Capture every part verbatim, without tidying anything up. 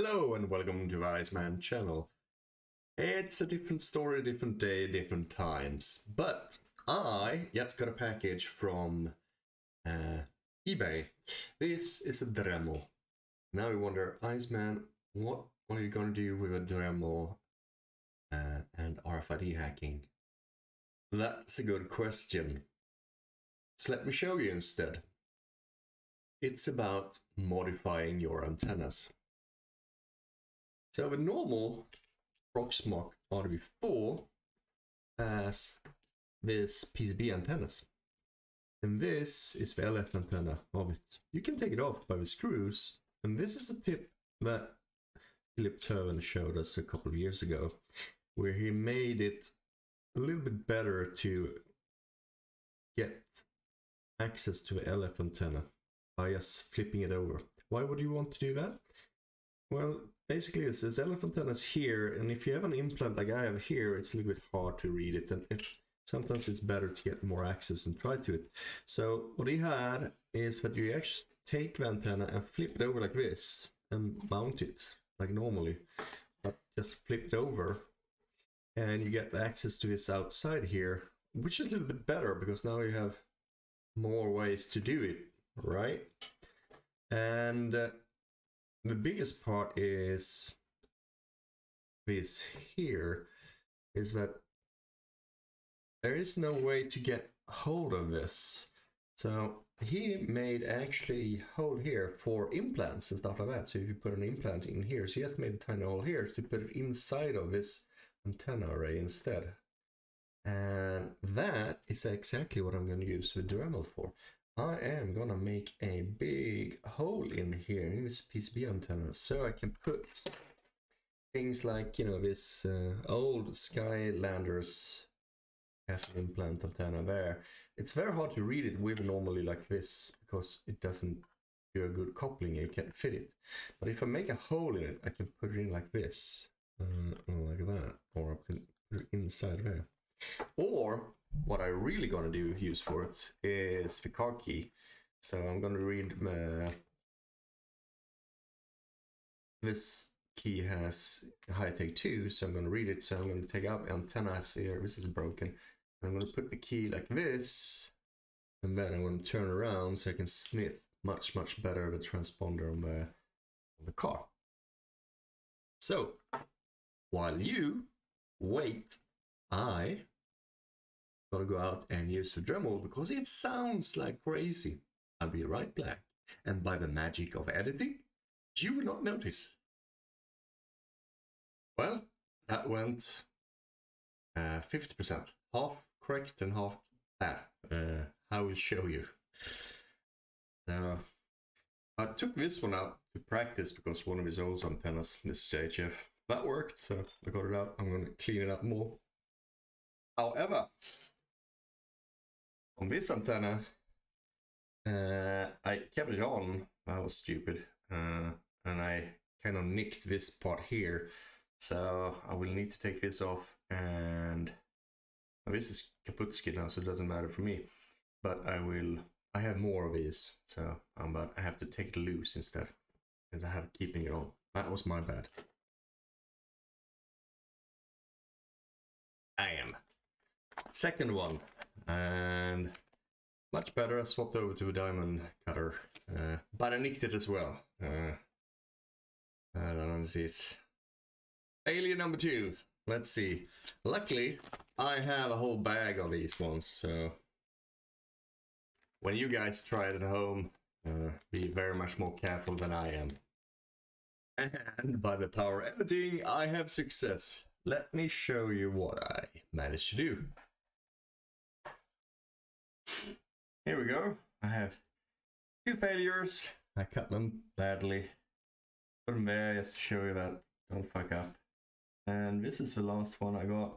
Hello and welcome to Iceman Channel. It's a different story, different day, different times. But I just got a package from uh, eBay. This is a Dremel. Now you wonder, Iceman, what are you going to do with a Dremel uh, and R F I D hacking? That's a good question. So let me show you instead. It's about modifying your antennas. So the normal Proxmark R D V four has this P C B antennas, and this is the L F antenna of it. You can take it off by the screws, and this is a tip that Philip Turven showed us a couple of years ago, where he made it a little bit better to get access to the L F antenna by just flipping it over. Why would you want to do that? Well, basically, it says L F antennas here, and if you have an implant like I have here, it's a little bit hard to read it, and it, sometimes it's better to get more access and try to it. So what he had is that you actually take the antenna and flip it over like this, and mount it like normally, but just flip it over, and you get access to this outside here, which is a little bit better, because now you have more ways to do it, right? And uh, the biggest part is this here, is that there is no way to get hold of this. So he made actually a hole here for implants and stuff like that. So if you put an implant in here, so he just made a tiny hole here to put it inside of this antenna array instead. And that is exactly what I'm going to use the Dremel for. I am gonna make a big hole in here in this P C B antenna, so I can put things like, you know, this uh, old Skylanders has an implant antenna there. It's very hard to read it with normally like this, because it doesn't do a good coupling, you can't fit it. But if I make a hole in it, I can put it in like this, uh, like that, or I can put it inside there. Or what I really gonna do use for it is the car key. So I'm gonna read uh, this key has high-tech two, so I'm gonna read it. So I'm gonna take out antennas here. This is broken. I'm gonna put the key like this, and then I'm gonna turn around so I can sniff much much better the transponder on the on the car. So while you wait, I gonna go out and use the Dremel, because it sounds like crazy. I'll be right back, and by the magic of editing, you will not notice. Well, that went uh, fifty percent, half correct and half bad. Uh, I will show you. Uh, I took this one out to practice, because one of his old antennas, this J H F, that worked, so I got it out. I'm gonna clean it up more. However, on this antenna, uh, I kept it on. I was stupid, uh, and I kind of nicked this part here, so I will need to take this off. And well, this is kaputski now, so it doesn't matter for me. But I will. I have more of these, so um, but I have to take it loose instead, and I have keeping it on. That was my bad. I am. Second one, and much better. I swapped over to a diamond cutter, uh, but I nicked it as well. Uh, I don't know, see it. Alien number two. Let's see. Luckily, I have a whole bag of these ones, so when you guys try it at home, uh, be very much more careful than I am. And by the power of editing, I have success. Let me show you what I managed to do. Here we go. I have two failures. I cut them badly. Put them there just to show you that. Don't fuck up. And this is the last one I got.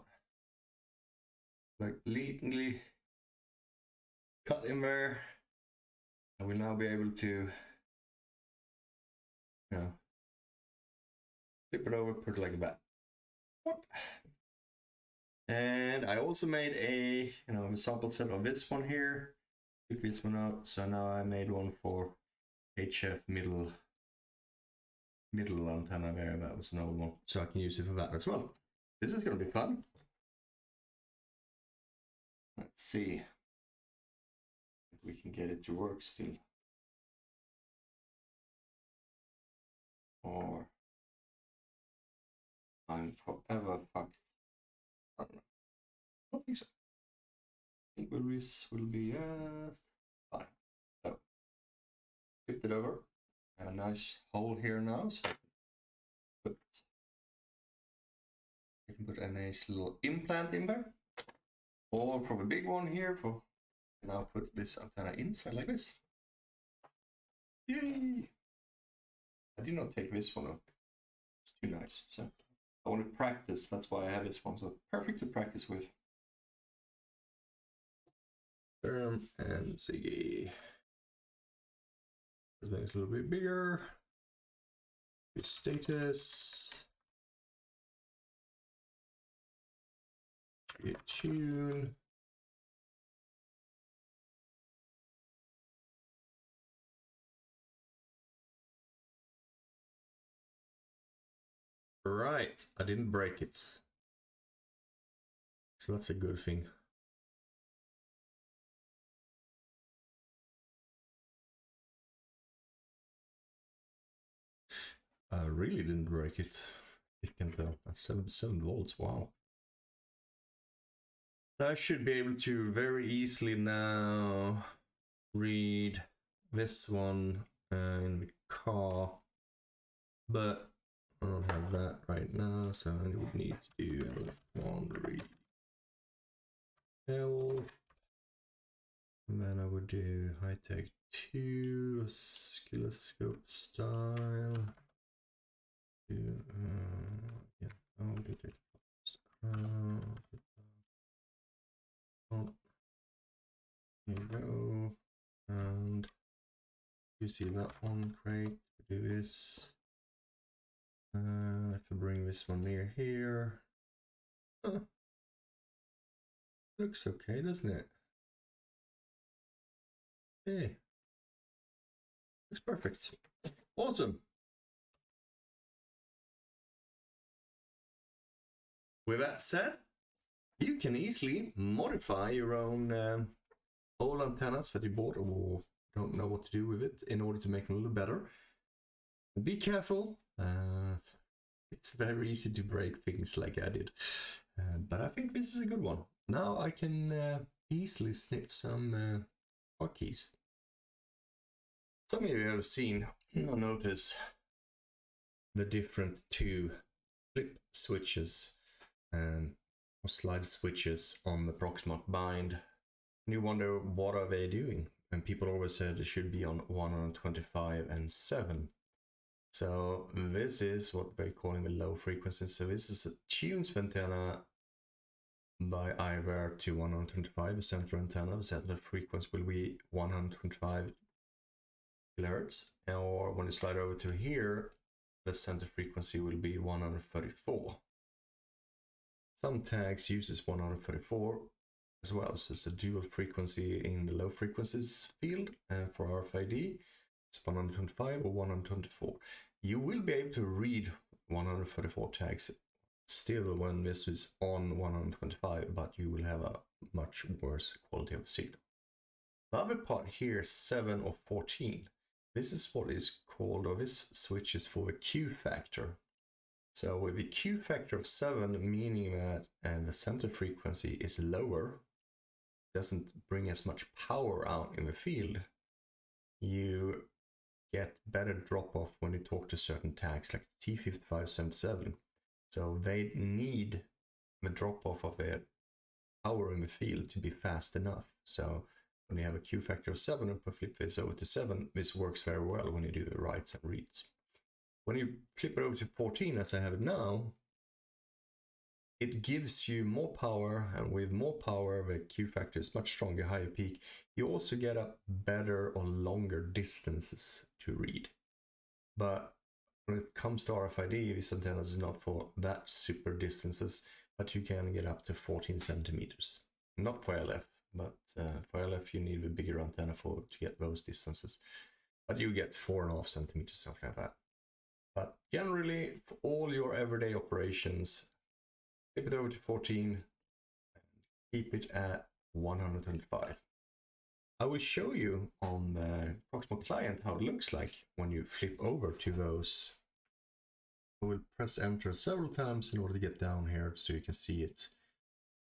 Like, completely cut in there. I will now be able to, you know, flip it over, put it like that. And I also made a, you know, a sample set of this one here. Took this one out, so now I made one for H F middle middle of a long time ago, that was an old one, so I can use it for that as well. This is going to be fun. Let's see if we can get it to work still. Or I'm forever fucked. I don't know. I don't think so. I think this will be just fine. So, flipped it over. I have a nice hole here now, so put, you can put a nice little implant in there. Or from a big one here, for, and I'll put this antenna inside like this. Yay! I did not take this one up. It's too nice. So I want to practice. That's why I have this one. So perfect to practice with. Term and Ziggy. Let's make it a little bit bigger. Good status. Get tune. Right, I didn't break it, so that's a good thing. I really didn't break it. You can tell. That's seventy-seven volts. Wow. I should be able to very easily now read this one uh, in the car, but I don't have that right now, so I would need to do one read L, and then I would do high tech two oscilloscope style. Do, uh, yeah, I'll do that first. Uh, There you go, and you see that one, great. Do this. Uh, if I bring this one near here, huh. Looks okay, doesn't it? Hey, looks perfect. Awesome. With that said, you can easily modify your own um, old antennas that you bought or don't know what to do with it in order to make them a little better. Be careful. Uh, it's very easy to break things like I did. Uh, but I think this is a good one. Now I can uh, easily snip some uh, car keys. Some of you have seen or noticed the different two flip switches. Um, Or slide switches on the Proxmark bind, and you wonder what are they doing, and people always said it should be on one twenty-five and seven. So this is what they're calling the low frequency, so this is a tuned antenna by either to one twenty-five, the central antenna, the central frequency will be one twenty-five kilohertz, or when you slide over to here, the center frequency will be one thirty-four. Some tags uses one thirty-four as well, so it's a dual frequency in the low frequencies field, and for R F I D it's one twenty-five or one twenty-four. You will be able to read one thirty-four tags still when this is on one twenty-five, but you will have a much worse quality of signal. The other part here, seven or fourteen, this is what is called, or this switch is for the Q factor. So with the Q factor of seven, meaning that uh, the center frequency is lower, doesn't bring as much power out in the field, you get better drop off when you talk to certain tags like T fifty-five seventy-seven. So they need the drop off of their power in the field to be fast enough. So when you have a Q factor of seven and flip this over to seven, this works very well when you do the writes and reads. When you flip it over to fourteen, as I have it now, it gives you more power, and with more power, the Q factor is much stronger, higher peak. You also get a better or longer distances to read. But when it comes to R F I D, this antenna is not for that super distances, but you can get up to fourteen centimeters. Not for L F, but uh, for L F you need a bigger antenna for to get those distances. But you get four and a half centimeters, something like that. But generally, for all your everyday operations, flip it over to fourteen and keep it at one hundred twenty-five. I will show you on the Proxmark client how it looks like when you flip over to those. I will press enter several times in order to get down here so you can see it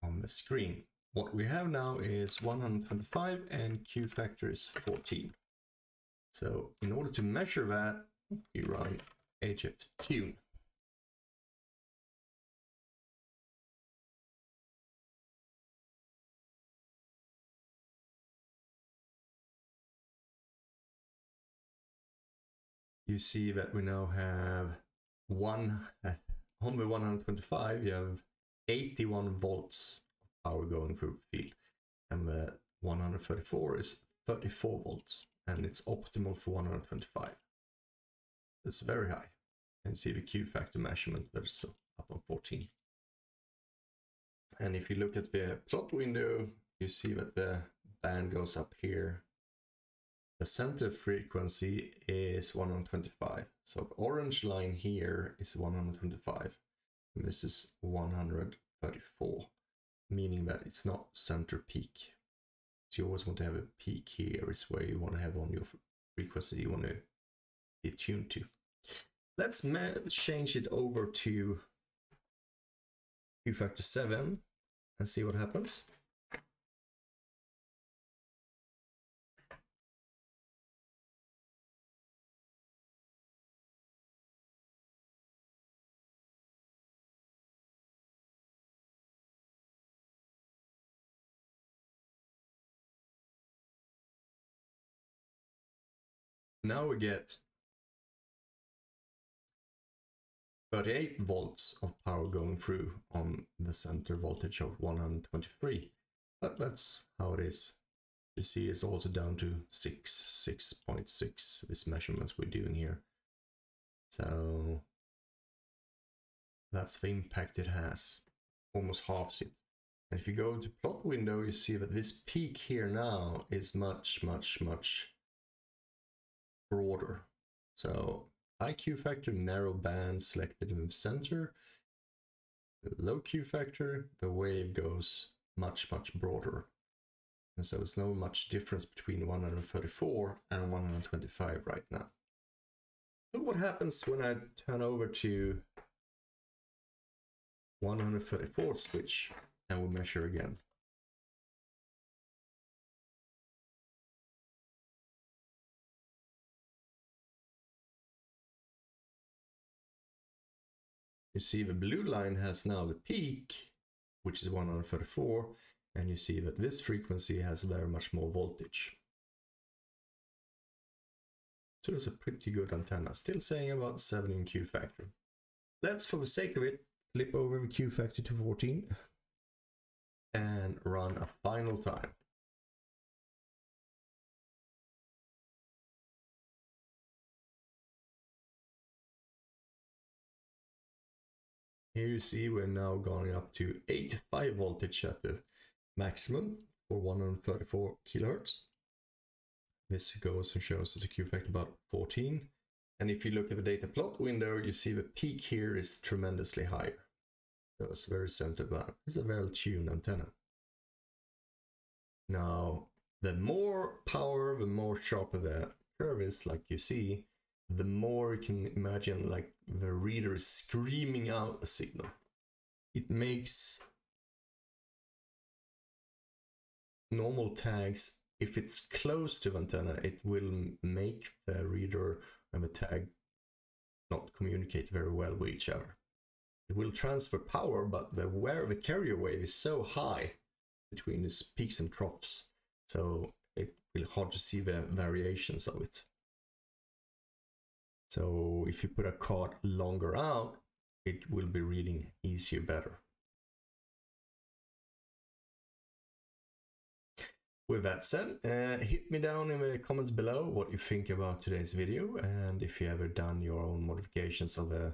on the screen. What we have now is one hundred twenty-five and Q factor is fourteen. So in order to measure that, we run H F tune. You see that we now have one on the one hundred twenty-five, you have eighty-one volts of power going through the field, and the one hundred thirty-four is thirty-four volts, and it's optimal for one hundred twenty-five. It's very high. And see the Q factor measurement that's up on fourteen. And if you look at the plot window, you see that the band goes up here. The center frequency is one hundred twenty-five. So the orange line here is one hundred twenty-five. And this is one hundred thirty-four, meaning that it's not center peak. So you always want to have a peak here, is where you want to have on your frequency you want to be tuned to. Let's change it over to Q factor seven and see what happens. Now we get thirty-eight volts of power going through on the center voltage of one hundred twenty-three, but that's how it is. You see it's also down to six, six point six, these measurements we're doing here. So that's the impact it has, almost halves it. And if you go to plot window, you see that this peak here now is much, much, much broader. So high Q factor, narrow band selected in the center. Low Q factor, the wave goes much, much broader. And so there's no much difference between one hundred thirty-four and one hundred twenty-five right now. But what happens when I turn over to one hundred thirty-four switch and we'll measure again? You see the blue line has now the peak, which is one hundred thirty-four, and you see that this frequency has very much more voltage. So it's a pretty good antenna, still saying about seven in Q factor. Let's, for the sake of it, flip over the Q factor to fourteen and run a final time. Here you see we're now going up to eighty-five voltage at the maximum for one hundred thirty-four kilohertz. This goes and shows us a Q factor about fourteen. And if you look at the data plot window, you see the peak here is tremendously higher. So it's very centered band. It's a well-tuned antenna. Now, the more power, the more sharper the curve is, like you see, the more you can imagine like the reader is screaming out a signal. It makes normal tags, if it's close to the antenna, it will make the reader and the tag not communicate very well with each other. It will transfer power, but the where the carrier wave is so high between its peaks and troughs, so it will hard to see the variations of it. So if you put a card longer out, it will be reading easier, better. With that said, uh, hit me down in the comments below what you think about today's video, and if you ever done your own modifications of the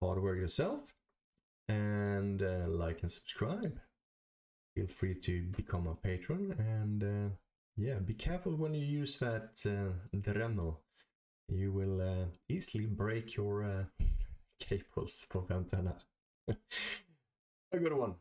hardware yourself, and uh, like and subscribe. Feel free to become a patron, and uh, yeah, be careful when you use that uh, Dremel. you will uh, easily break your uh, cables for antenna. A good one.